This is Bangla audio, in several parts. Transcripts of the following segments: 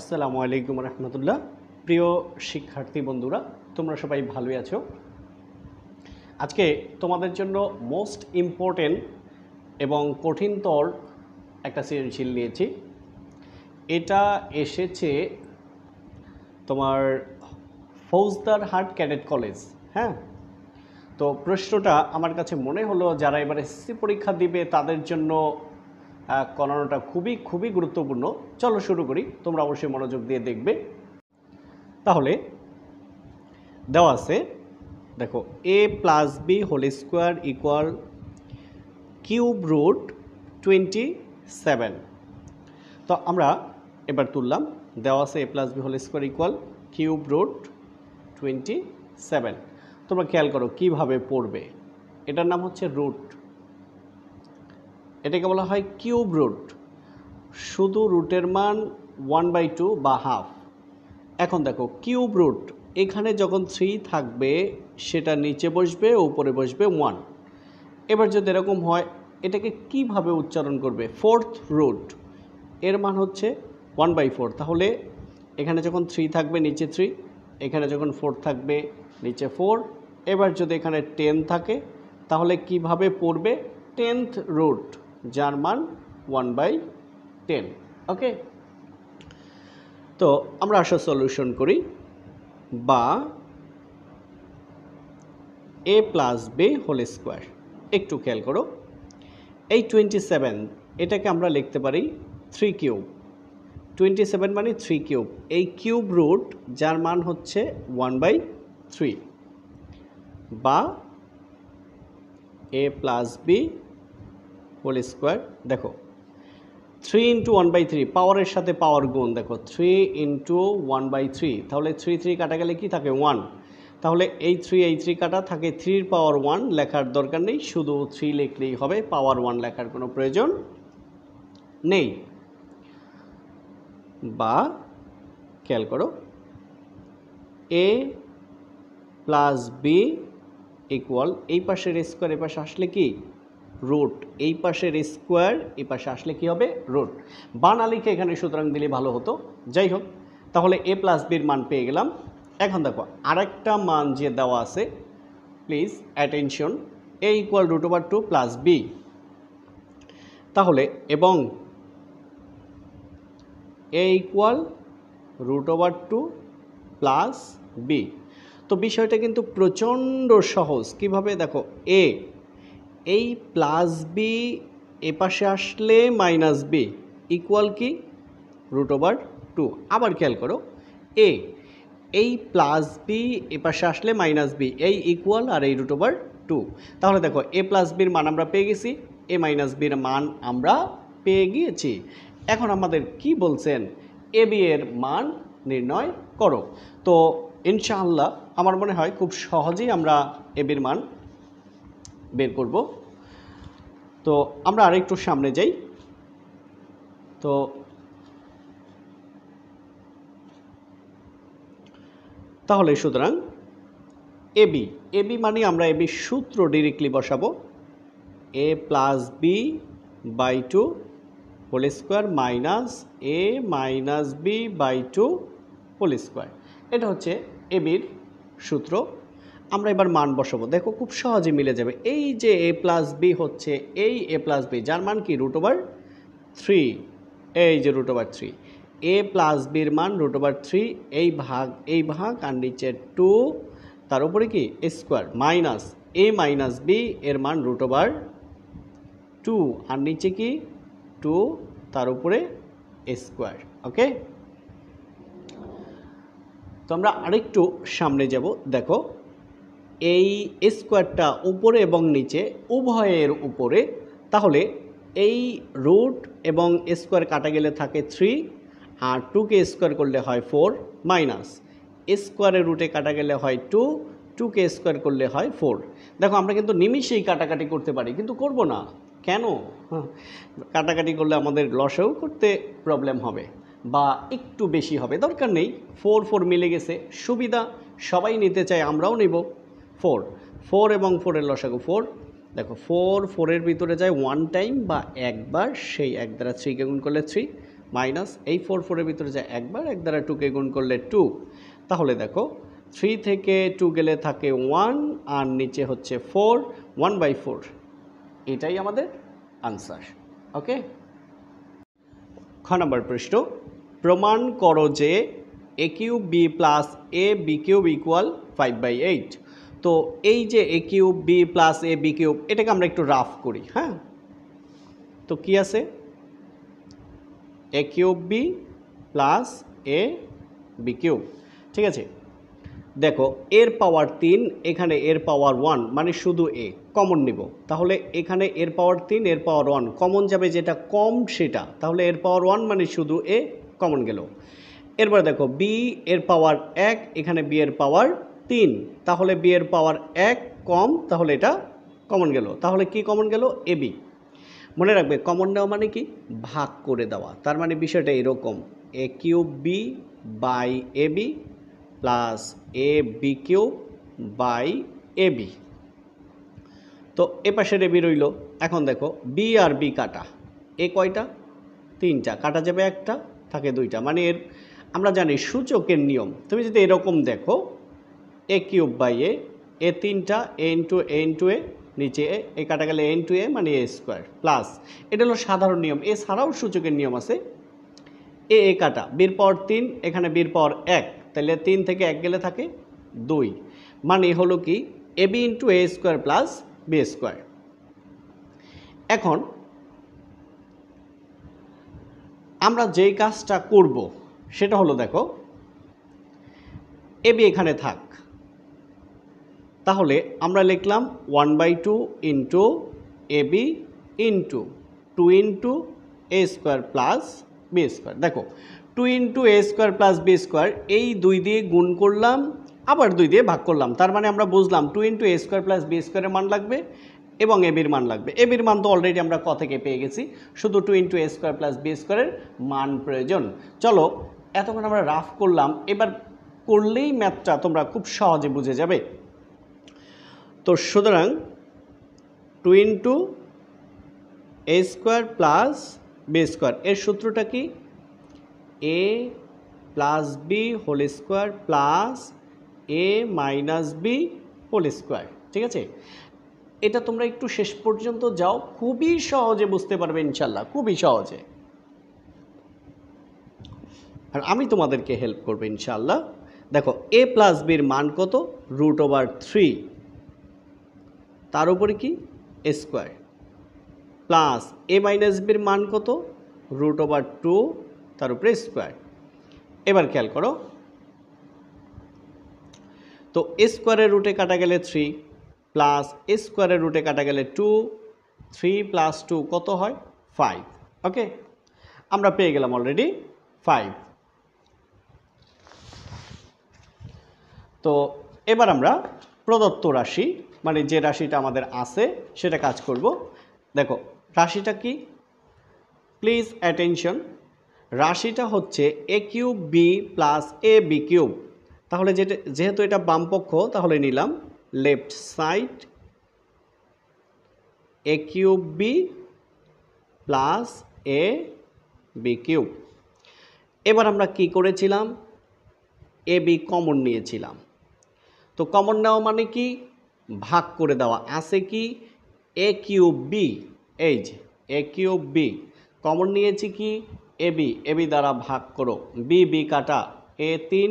আসসালামু আলাইকুম রহমতুল্লাহ। প্রিয় শিক্ষার্থী বন্ধুরা, তোমরা সবাই ভালোই আছো। আজকে তোমাদের জন্য মোস্ট ইম্পর্টেন্ট এবং কঠিনতর একটা সৃজনশীল নিয়েছি। এটা এসেছে তোমার ফৌজদারহাট ক্যাডেট কলেজ। হ্যাঁ, তো প্রশ্নটা আমার কাছে মনে হলো যারা এবারে এসএসসি পরীক্ষা দিবে তাদের জন্য করানোটা খুবই গুরুত্বপূর্ণ। চলো শুরু করি, তোমরা অবশ্যই মনোযোগ দিয়ে দেখবে। তাহলে দেওয়া আছে, দেখো, a+b² ³ √27। তো আমরা এবার তুললাম, দেওয়া আছে a+b² ³ √27। তোমরা খেয়াল করো কীভাবে পড়বে। এটার নাম হচ্ছে রুট, এটাকে বলা হয় কিউব রুট। শুধু রুটের মান 1/2 বা হাফ। এখন দেখো কিউব রুট, এখানে যখন 3 থাকবে সেটা নিচে বসবে, উপরে বসবে 1। এবার যদি এরকম হয়, এটাকে কিভাবে উচ্চারণ করবে? ফোর্থ রুট, এর মান হচ্ছে 1/4। তাহলে এখানে যখন 3 থাকবে নিচে 3, এখানে যখন 4 থাকবে নিচে 4। এবার যদি এখানে 10 থাকে তাহলে কিভাবে পড়বে? 10th রুট, যার মান 1/10। ওকে, তো আমরা আসলে সলিউশন করি। বা a+b²। একটু খেয়াল করো, এই 27 এটাকে আমরা লিখতে পারি 3³ 27 মানে 3³ এই কিউব রুট, যার মান হচ্ছে 1/3। বা a+b²। দেখো 3 × 1/3, পাওয়ারের সাথে পাওয়ার গুণ। দেখো 3 × 1/3, তাহলে 3 কাটা গেলে কি থাকে? 1। তাহলে এই 3 কাটা থাকে, 3^1। লেখার দরকার নেই, শুধু 3 লিখলেই হবে, পাওয়ার 1 লেখার কোনো প্রয়োজন নেই। বা খেয়াল করো, a+b= এই পাশের স্কোয়ার এই পাশে আসলে কি? রুট। এই পাশের স্কোয়ার এই পাশে আসলে কি হবে? রুট। বানালিকে এখানে সুতরাং দিলে ভালো হতো। যাই হোক, তাহলে a+b'র মান পেয়ে গেলাম। এখন দেখো আরেকটা মান যে দেওয়া আছে, প্লিজ অ্যাটেনশন। a = √2 + b। তাহলে এবং a = √2 + b। তো বিষয়টা কিন্তু প্রচণ্ড সহজ। কিভাবে? দেখো এই +b এপাশে আসলে -b = কি? √2। আবার খেয়াল করো, এই +b এপাশে আসলে -b, এই ইকুয়াল আর এই √2। তাহলে দেখো a+b'র মান আমরা পেয়ে গেছি, a-b'র মান আমরা পেয়ে গিয়েছি। এখন আমাদের কি বলছেন? ab এর মান নির্ণয় করো। তো ইনশাআল্লাহ আমার মনে হয় খুব সহজেই আমরা ab এর মান বের করব। তো আমরা আরেকটু সামনে যাই। তো তাহলে সুতরাং ab মানে আমরা ab সূত্র ডিরেক্টলি বসাবো। a+b/2² - a - b/2²। এটা হচ্ছে ab-র সূত্র। আমরা এবার মান বসাবো। দেখো খুব সহজে মিলে যাবে। এই যে a+b হচ্ছে এই a+b, যার মান কি? √3। এই যে √3, a+b'র মান √3, এই ভাগ আর নিচে 2, তার উপরে কি? স্কোয়ার। মাইনাস a - b এর মান √2 আর নিচে কি? 2, তার উপরে স্কোয়ার। ওকে, তো আমরা আরেকটু সামনে যাব। দেখো এই স্কোয়ারটা উপরে এবং নিচে উভয়ের উপরে। তাহলে এই রুট এবং স্কোয়ার কাটা গেলে থাকে 3, আর 2কে স্কোয়ার করলে হয় 4। মাইনাস স্কোয়ারের রুটে কাটা গেলে হয় 2, 2কে স্কোয়ার করলে হয় 4। দেখো আমরা কিন্তু নিমিষেই কাটাকাটি করতে পারি, কিন্তু করব না। কেন? কাটাকাটি করলে আমাদের লসেও করতে প্রবলেম হবে বা একটু বেশি হবে। দরকার নেই, 4 মিলে গেছে, সুবিধা। সবাই নিতে চায়, আমরাও নেব। 4 এবং 4-এর লসাগু 4। দেখো 4 এর ভিতরে যায় 1 টাইম বা একবার, সেই 1 দ্বারা 3 কে গুণ করলে 3, মাইনাস এই 4 এর ভিতরে যায় একবার, এক দ্বারা 2 কে গুণ করলে 2। তাহলে দেখো 3 থেকে 2 গেলে থাকে 1 আর নিচে হচ্ছে 4, 1/4। এটাই আমাদের আনসার। ওকে, খ নম্বর পৃষ্ঠ, প্রমাণ করো যে এ cube B plus A B cube equal 5/8। তো এই যে এ cube B plus A B cube, এটাকে আমরা একটু রাফ করি। হ্যাঁ, তো কি আছে, এ cube B plus A B cube, ঠিক আছে। দেখো এর পাওয়ার 3, এখানে এর পাওয়ার 1, মানে শুধু এ কমন নিব। তাহলে এখানে এর পাওয়ার 3 এর পাওয়ার 1 কমন যাবে, যেটা কম সেটা। তাহলে এর পাওয়ার 1 মানে শুধু এ কমন গেল। এরপর দেখো বি এর পাওয়ার 1, এখানে বি এর পাওয়ার 3, তাহলে বি এর পাওয়ার 1 কম, তাহলে এটা কমন গেল। তাহলে কি কমন গেল, এ বি। মনে রাখবে কমন নেওয়া মানে কি, ভাগ করে দেওয়া। তার মানে বিষয়টা এরকম, এ cube B by A B plus A B cube by A B. তো এ পাশের এ বি রইল। এখন দেখো বি আর বি কাটা, এ কয়টা, 3টা, কাটা যাবে 1টা, থাকে 2টা। মানে এর আমরা জানি সূচকের নিয়ম। তুমি যদি এরকম দেখো, এ কিউব বাই এ, এ 3টা, এ ইন্টু এ ইন্টু এ, নিচে এ কাটা গেলে এ ইন্টু এ মানে এ স্কোয়ার প্লাস। এটা হলো সাধারণ নিয়ম। এছাড়াও সূচকের নিয়ম আছে। এ এ কাটা, বির পাওয়ার 3, এখানে বির পাওয়ার 1, তাহলে 3 থেকে 1 গেলে থাকে 2, মানে হলো কি A B into A square plus B square. এখন আমরা যেই কাজটা করব সেটা হলো, দেখো এ বি এখানে থাক, তাহলে আমরা লিখলাম 1/2 into A B into 2 into A square plus B square. দেখো 2 ইন্টু এ স্কোয়ার প্লাস বি স্কোয়ার, এই 2 দিয়ে গুণ করলাম, আবার 2 দিয়ে ভাগ করলাম। তার মানে আমরা বুঝলাম 2 ইন্টু এ স্কোয়ার প্লাস বি স্কোয়ারের মান লাগবে এবং এ বির মান লাগবে। এ বির মান তো অলরেডি আমরা ক থেকে পেয়ে গেছি, শুধু 2 ইন্টু এ স্কোয়ার প্লাস বি স্কোয়ারের মান প্রয়োজন। চলো, এতক্ষণ আমরা রাফ করলাম, এবার করলেই ম্যাথটা তোমরা খুব সহজে বুঝে যাবে। তো সুতরাং 2 ইন্টু এ স্কোয়ার প্লাস বি স্কোয়ার, এর সূত্রটা কি, এ plus B whole square plus এ মাইনাস বি হোল স্কোয়ার, ঠিক আছে। এটা তোমরা একটু শেষ পর্যন্ত যাও, খুবই সহজে বুঝতে পারবে ইনশাল্লাহ, খুবই সহজে। আর আমি তোমাদেরকে হেল্প করবো ইনশাল্লাহ। দেখো এ প্লাস বির মান কত, √3, তার উপরে কি এ স্কোয়ার, প্লাস এ মাইনাস বির মান কত, √2, তার উপরে স্কোয়ার। এবার খেয়াল করো, তো এ স্কোয়ারের রুটে কাটা গেলে 3, প্লাস এ স্কোয়ারের রুটে কাটা গেলে 2, 3 + 2 কত হয়, 5। ওকে, আমরা পেয়ে গেলাম অলরেডি 5। তো এবার আমরা প্রদত্ত রাশি, মানে যে রাশিটা আমাদের আছে, সেটা কাজ করব। দেখো রাশিটা কি, প্লিজ অ্যাটেনশন, রাশিটা হচ্ছে এ cube B plus A B cube. তাহলে যেহেতু এটা বামপক্ষ, তাহলে নিলাম left side, A cube B plus A B cube. এবার আমরা কি করেছিলাম, এ বি কমন নিয়েছিলাম। তো কমন নেওয়া মানে কি, ভাগ করে দেওয়া। আছে কি এ কিউব বি, এই যে এ কিউব বি, কমন নিয়েছি কি এবি, এবি দ্বারা ভাগ করো, বি বি কাটা, এ 3,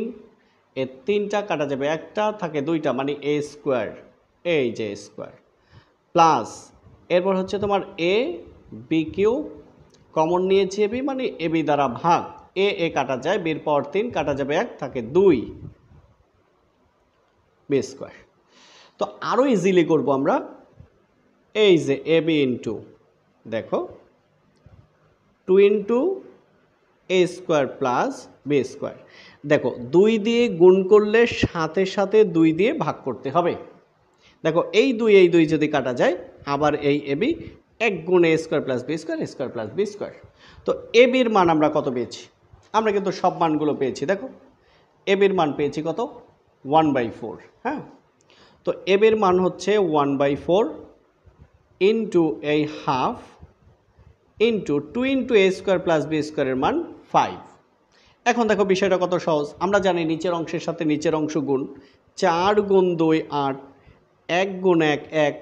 এ 3টা কাটা যাবে 1টা, থাকে 2টা, মানে এ স্কোয়ার, এই যে স্কোয়ার প্লাস, এরপর হচ্ছে তোমার এ বি কিউব, কমন নিয়েছি এবি, মানে এবি দ্বারা ভাগ, এ এ কাটা যায়, বির পাওয়ার 3 কাটা যাবে 1, থাকে 2, বি স্কোয়ার। তো আরও ইজিলি করব আমরা, এই যে এবি ইন্টু, দেখো 2 ইন্টু এ স্কোয়ার প্লাস বি স্কোয়ার। দেখো 2 দিয়ে গুণ করলে সাথে সাথে 2 দিয়ে ভাগ করতে হবে। দেখো এই 2 যদি কাটা যায়, আবার এই এবি 1 গুণ এ square plus B square, square plus B square. তো এবির মান আমরা কত পেয়েছি, আমরা কিন্তু সব মানগুলো পেয়েছি। দেখো এবির মান পেয়েছি কত, 1/4। হ্যাঁ, তো এবির মান হচ্ছে 1/4 ইন্টু এই half into 2 into a square plus b square এর মান 5। এখন দেখো বিষয়টা কত সহজ। আমরা জানি নিচের অংশের সাথে নিচের অংশ গুণ, 4 গুণ 2 8, 1 গুণ 1 1,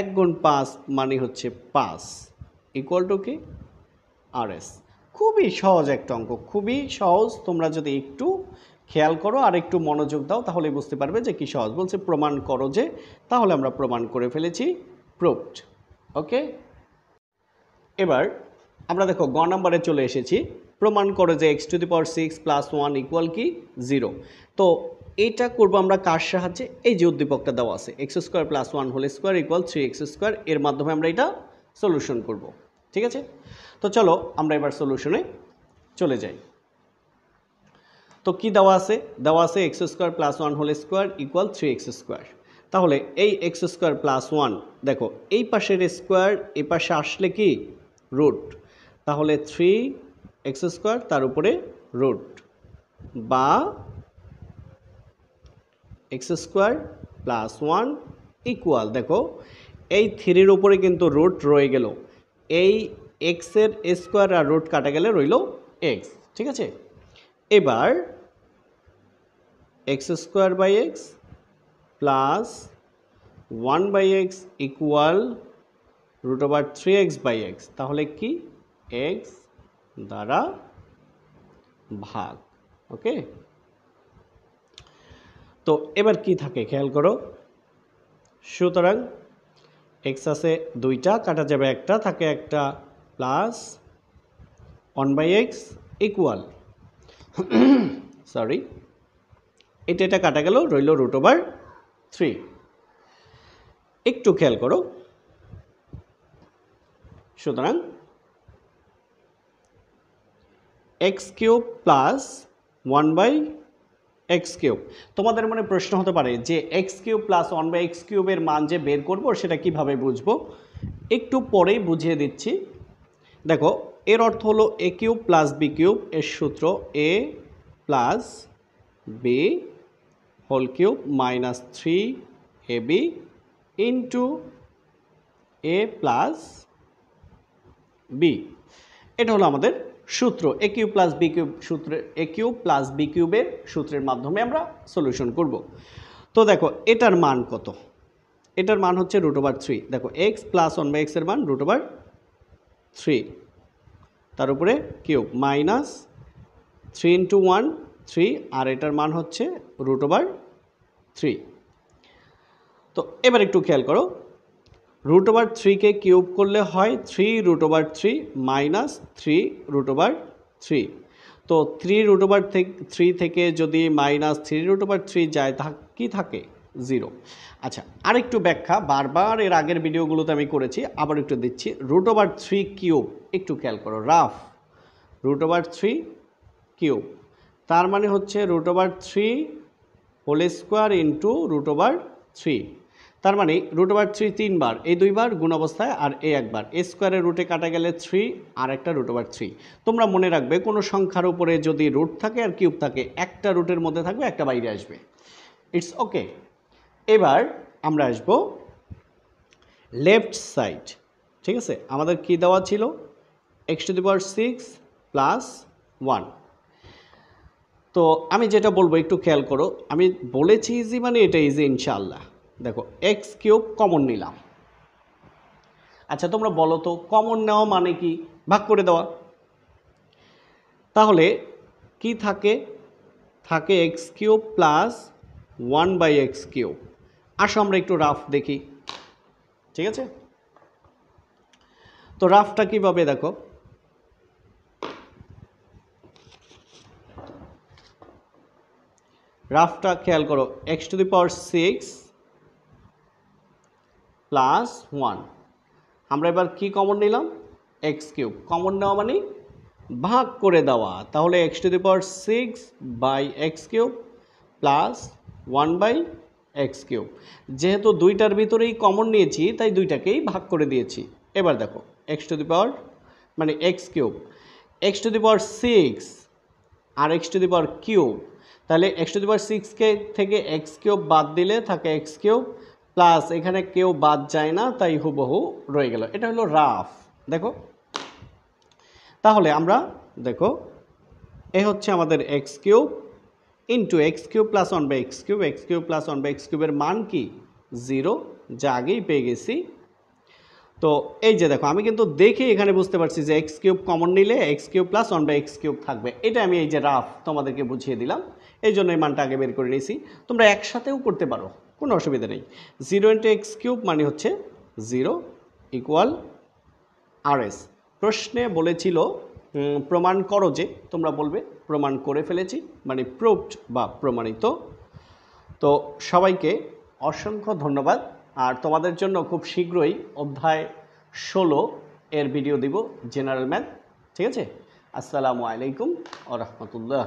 1 গুণ 5 মানে হচ্ছে 5 ইকুয়াল টু কি আর এস। খুবই সহজ একটা অঙ্ক, খুবই সহজ। তোমরা যদি একটু খেয়াল করো আর একটু মনোযোগ দাও তাহলে বুঝতে পারবে যে কি সহজ। বলছে প্রমাণ করো যে, তাহলে আমরা প্রমাণ করে ফেলেছি, প্রুভড। ওকে, এবার আমরা দেখো গ নাম্বারে চলে এসেছি। প্রমাণ করো যে x to the power 6 plus 1 equal কি 0। তো এটা করবো আমরা কার সাহায্যে, এই যে উদ্দীপকটা দেওয়া আছে x² + 1² = 3x² এর মাধ্যমে আমরা এটা সলিউশন করব। ঠিক আছে, তো চলো আমরা এবার সলিউশনে চলে যাই। তো কি দেওয়া আছে? দেওয়া আছে x² + 1² = 3x²। তাহলে এই x² + 1, দেখো এই পাশের স্কোয়ার এ পাশে আসলে কি রুট, তাহলে 3x² তার উপরে রুট বা x² + 1 ইকুয়াল, দেখো এই 3-র উপরে কিন্তু রুট রয়ে গেল, এই এক্সের স্কোয়ার আর রুট কাটা গেলে রইল এক্স। ঠিক আছে, এবার x² / x + 1/x equal √3x/x, তাহলে কি x দ্বারা ভাগ। ওকে, তো এবার কি থাকে খেয়াল করো, সুতরাং x আছে 2টা, কাটা যাবে 1টা, থাকে 1টা +1/x ইকুয়াল, সরি এটা কাটা গেল, রইল √3। একটু খেয়াল করো, সুতরাং x³ + 1/x³। তোমাদের মনে প্রশ্ন হতে পারে যে x³ + 1/x³ এর মান যে বের করবো সেটা কিভাবে বুঝবো? একটু পরেই বুঝিয়ে দিচ্ছি। দেখো এর অর্থ হলো a³ + b³ এর সূত্র a + b³ - 3ab × a + b, এটা হলো আমাদের সূত্র। a³ + b³ সূত্রে a³ + b³ সূত্রের মাধ্যমে আমরা সলিউশন করব। তো দেখো এটার মান কত? এটার মান হচ্ছে √3। দেখো x + 1/x এর মান √3, তার উপরে কিউব -3 × 1 3, আর এটার মান হচ্ছে √3। তো এবার একটু খেয়াল করো, √3 কে কিউব করলে হয় 3√3 -3√3। তো 3√3 থেকে যদি -3√3 যায় কি থাকে 0। আচ্ছা, আরেকটু ব্যাখ্যা, বারবার এর আগের ভিডিওগুলোতে আমি করেছি, আবার একটু দিচ্ছি। √3 কিউব, একটু খেয়াল করো রাফ, √3 কিউব তার মানে হচ্ছে √3² × √3, তার মানে √3 3 বার, এই 2 বার গুণ অবস্থায় আর এই 1 বার। এ স্কোয়ারের রুটে কাটা গেলে 3 আর একটা √3। তোমরা মনে রাখবে কোনো সংখ্যার উপরে যদি রুট থাকে আর কিউব থাকে, একটা রুটের মধ্যে থাকবে, একটা বাইরে আসবে। It's okay. এবার আমরা আসব লেফট সাইড। ঠিক আছে, আমাদের কি দেওয়া ছিল? x⁶ + 1। তো আমি যেটা বলবো একটু খেয়াল করো, আমি বলেছি ইজি মানে এটা ইজি ইনশাআল্লাহ। দেখো x³ কমন নিলাম। আচ্ছা তোমরা বলো তো কমন নেওয়া মানে কি? ভাগ করে দেওয়া। তাহলে কি থাকে? থাকে x³ + 1/x³। আসো আমরা একটু রাফ দেখি। ঠিক আছে, তো রাফটা কীভাবে দেখো, রাফটা খেয়াল করো, x⁶ + 1। আমরা এবার কি কমন নিলাম? x³ কমন নেওয়া মানে ভাগ করে দেওয়া। তাহলে x⁶ / x³ + 1/x³, যেহেতু 2টার ভিতরেই কমন নিয়েছি তাই 2টাকেই ভাগ করে দিয়েছি। এবার দেখো x³ আর x³ তাহলে x³ থেকে x³ বাদ দিলে থাকে x³ প্লাস, এখানে কেউ বাদ যায় না তাই হুবহু রয়ে গেল। এটা হলো রাফ। দেখো তাহলে আমরা দেখো এ হচ্ছে আমাদের x cube into x cube plus 1 by x cube, x cube plus 1 by x কিউবের মান কি 0, যা আগেই পেয়ে গেছি। তো এই যে দেখো আমি কিন্তু দেখি এখানে বুঝতে পারছি যে x কিউব কমন নিলে x cube plus 1 by x cube থাকবে। এটা আমি এই যে রাফ তোমাদেরকে বুঝিয়ে দিলাম, এই জন্য এই মানটা আগে বের করে নিয়েছি। তোমরা একসাথেও করতে পারো, কোনো অসুবিধা নেই। 0 ইনটু x কিউব মানে হচ্ছে 0 ইকুয়াল আর এস। প্রশ্নে বলেছিল প্রমাণ করো, যে তোমরা বলবে প্রমাণ করে ফেলেছি, মানে প্রুভড বা প্রমাণিত। তো সবাইকে অসংখ্য ধন্যবাদ। আর তোমাদের জন্য খুব শীঘ্রই অধ্যায় 16 এর ভিডিও দিব, জেনারেল ম্যাথ। ঠিক আছে, আসসালামু আলাইকুম ওয়া রাহমাতুল্লাহ।